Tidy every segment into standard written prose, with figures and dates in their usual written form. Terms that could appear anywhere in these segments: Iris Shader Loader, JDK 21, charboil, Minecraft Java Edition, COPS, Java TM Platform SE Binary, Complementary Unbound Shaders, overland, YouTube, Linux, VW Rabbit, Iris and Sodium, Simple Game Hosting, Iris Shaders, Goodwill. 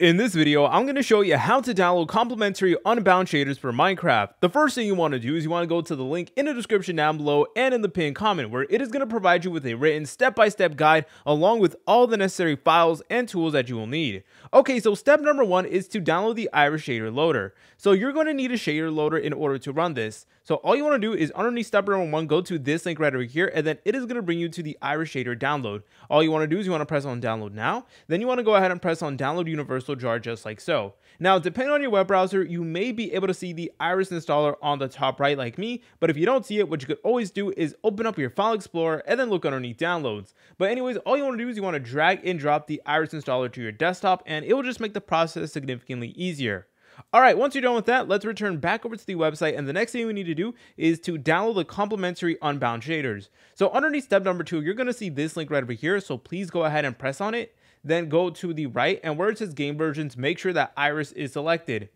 In this video, I'm going to show you how to download complementary unbound shaders for Minecraft. The first thing you want to do is you want to go to the link in the description down below and in the pinned comment, where it is going to provide you with a written step-by-step guide along with all the necessary files and tools that you will need. Okay, so step number one is to download the Iris Shader Loader. So you're going to need a shader loader in order to run this. So all you want to do is underneath step number one, go to this link right over here, and then it is going to bring you to the Iris Shader download. All you want to do is you want to press on download now. Then you want to go ahead and press on download universal jar just like so. Now, depending on your web browser, you may be able to see the Iris installer on the top right like me, but if you don't see it, what you could always do is open up your file explorer and then look underneath downloads. But anyways, all you want to do is you want to drag and drop the Iris installer to your desktop, and it will just make the process significantly easier. All right, once you're done with that, let's return back over to the website, and the next thing we need to do is to download the complementary unbound shaders. So underneath step number two, you're going to see this link right over here, so please go ahead and press on it. Then go to the right, and where it says game versions, make sure that Iris is selected.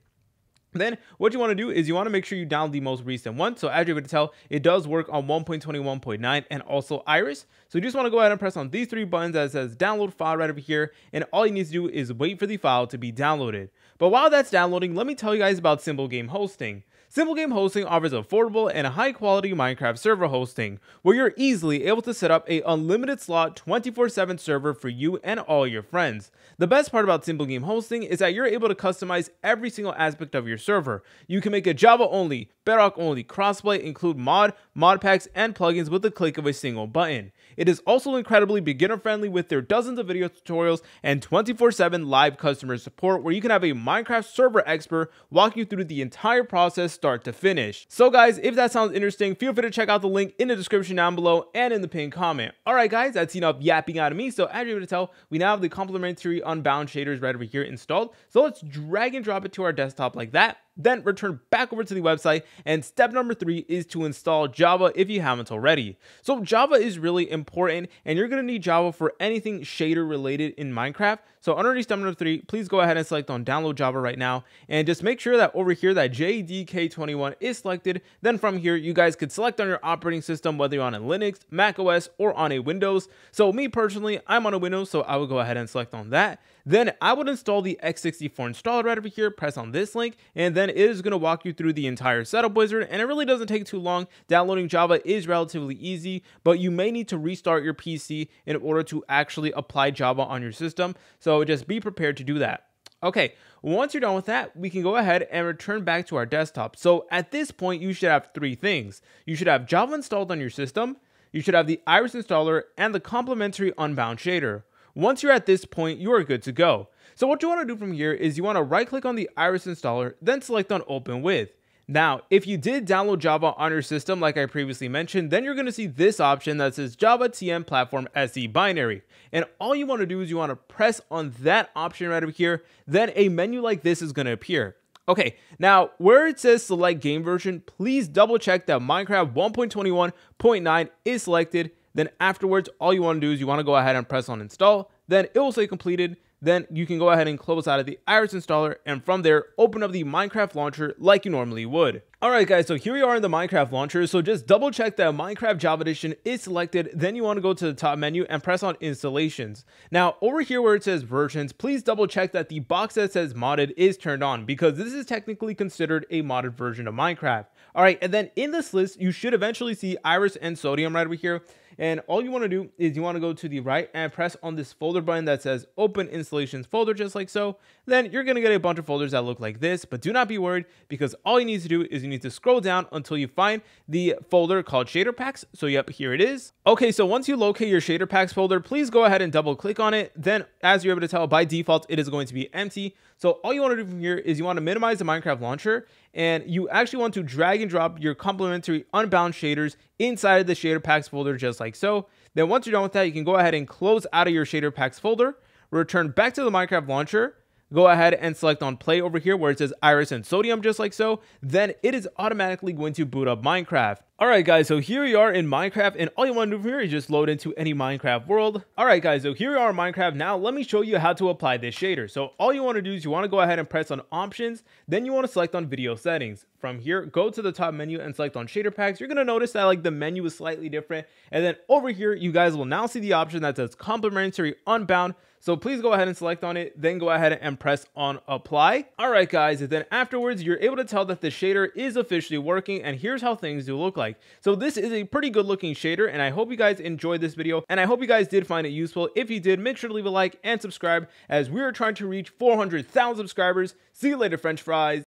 Then what you want to do is you want to make sure you download the most recent one. So as you're able to tell, it does work on 1.21.9 and also Iris. So you just want to go ahead and press on these three buttons that says download file right over here. And all you need to do is wait for the file to be downloaded. But while that's downloading, let me tell you guys about Simple Game Hosting. Simple Game Hosting offers affordable and high-quality Minecraft server hosting, where you're easily able to set up an unlimited slot 24/7 server for you and all your friends. The best part about Simple Game Hosting is that you're able to customize every single aspect of your server. You can make a Java-only, Bedrock-only crossplay, include mod packs, and plugins with the click of a single button. It is also incredibly beginner-friendly with their dozens of video tutorials and 24/7 live customer support, where you can have a Minecraft server expert walk you through the entire process start to finish. So guys, if that sounds interesting, feel free to check out the link in the description down below and in the pinned comment. Alright guys, that's enough yapping out of me. So as you're able to tell, we now have the complementary unbound shaders right over here installed. So let's drag and drop it to our desktop like that. Then return back over to the website, and step number three is to install Java if you haven't already. So Java is really important, and you're going to need Java for anything shader related in Minecraft. So underneath step number three, please go ahead and select on download Java right now, and just make sure that over here that JDK 21 is selected. Then from here, you guys could select on your operating system, whether you're on a Linux, Mac OS, or on a Windows. So me personally, I'm on a Windows, so I would go ahead and select on that. Then I would install the x64 installer right over here, press on this link, and then it is going to walk you through the entire setup wizard, and it really doesn't take too long. Downloading Java is relatively easy, but you may need to restart your PC in order to actually apply Java on your system, so just be prepared to do that. Okay, once you're done with that, we can go ahead and return back to our desktop. So at this point, you should have three things. You should have Java installed on your system, you should have the Iris installer, and the complementary unbound shader. Once you're at this point, you are good to go. So what you want to do from here is you want to right click on the Iris installer, then select on open with. Now, if you did download Java on your system, like I previously mentioned, then you're going to see this option that says Java TM Platform SE Binary. And all you want to do is you want to press on that option right over here. Then a menu like this is going to appear. Okay, now where it says select game version, please double check that Minecraft 1.21.9 is selected. Then afterwards, all you want to do is you want to go ahead and press on install. Then it will say completed. Then you can go ahead and close out of the Iris installer, and from there, open up the Minecraft launcher like you normally would. Alright guys, so here we are in the Minecraft launcher, so just double check that Minecraft Java Edition is selected, then you want to go to the top menu and press on installations. Now over here where it says versions, please double check that the box that says modded is turned on, because this is technically considered a modded version of Minecraft. Alright, and then in this list, you should eventually see Iris and Sodium right over here, and all you want to do is you want to go to the right and press on this folder button that says open installations folder just like so. Then you're going to get a bunch of folders that look like this, but do not be worried, because all you need to do is you need to scroll down until you find the folder called shader packs. So yep, here it is. Okay, so once you locate your shader packs folder, please go ahead and double click on it. Then as you're able to tell, by default it is going to be empty. So all you want to do from here is you want to minimize the Minecraft launcher, and you actually want to drag and drop your complementary unbound shaders inside of the shader packs folder just like so. Then once you're done with that, you can go ahead and close out of your shader packs folder, return back to the Minecraft launcher, go ahead and select on play over here where it says Iris and Sodium just like so. Then it is automatically going to boot up Minecraft. Alright guys, so here we are in Minecraft, and all you want to do from here is just load into any Minecraft world. Alright guys, so here we are in Minecraft. Now let me show you how to apply this shader. So all you want to do is you want to go ahead and press on options, then you want to select on video settings. From here, go to the top menu and select on shader packs. You're going to notice that like the menu is slightly different, and then over here you guys will now see the option that says complementary unbound. So please go ahead and select on it, then go ahead and press on apply. All right, guys, and then afterwards, you're able to tell that the shader is officially working, and here's how things do look like. So this is a pretty good looking shader, and I hope you guys enjoyed this video, and I hope you guys did find it useful. If you did, make sure to leave a like and subscribe as we are trying to reach 400,000 subscribers. See you later, French fries.